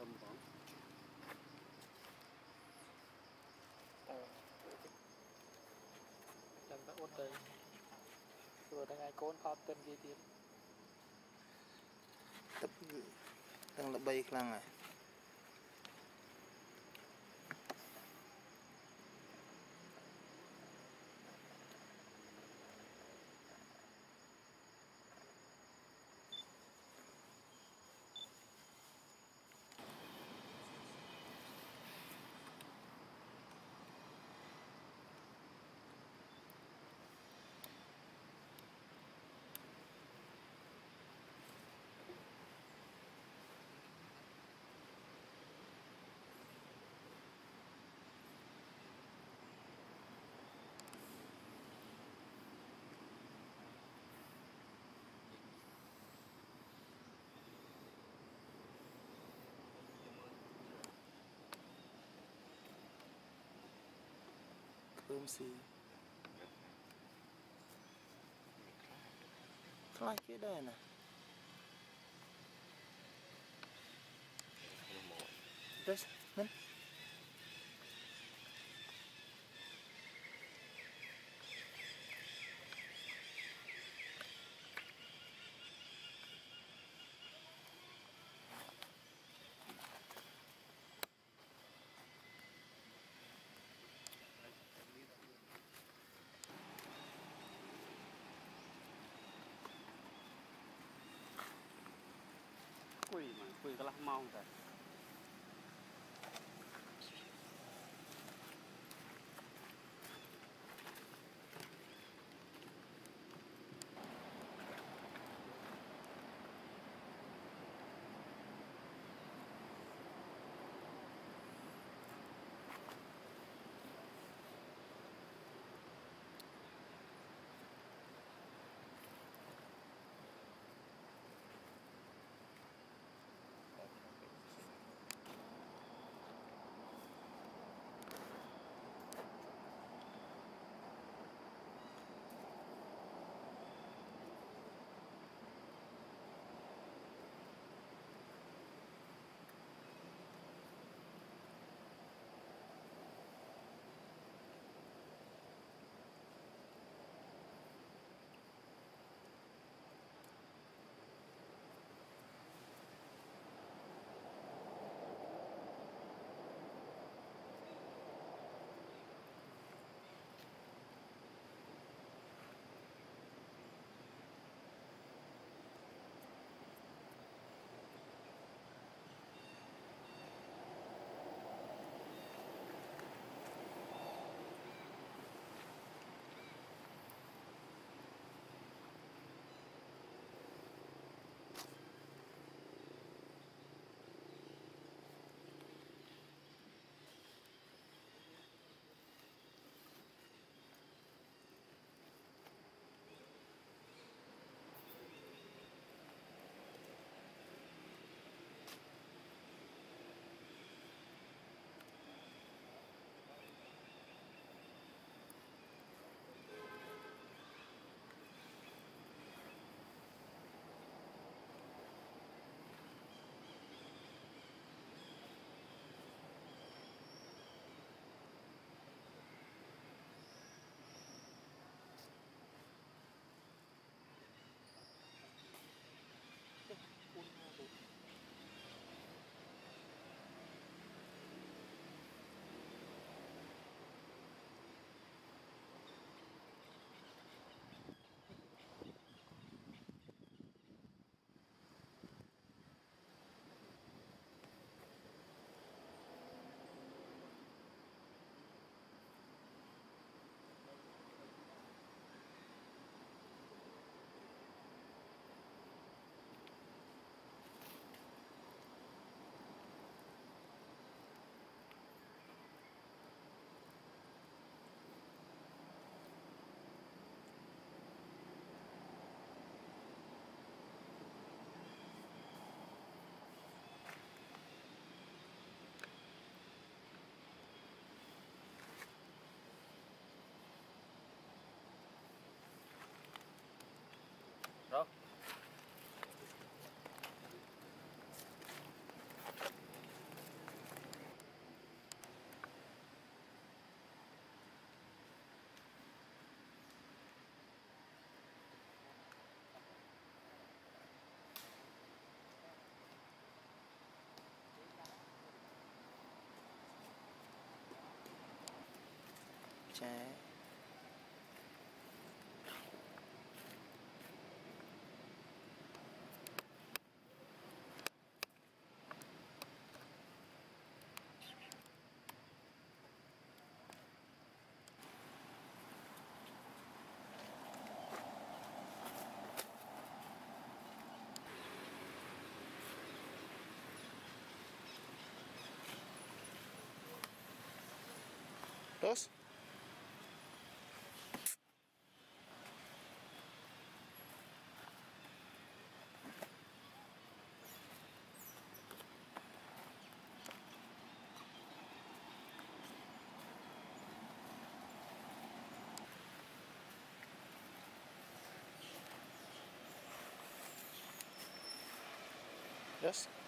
Làm ta ốt đây. Rồi đang ai con khóa tên kia tiến. Tập đang là bay khăn này. See. Like it then. This, then. Quỳ cái lắc mau rồi. Jack. Dos. Yes.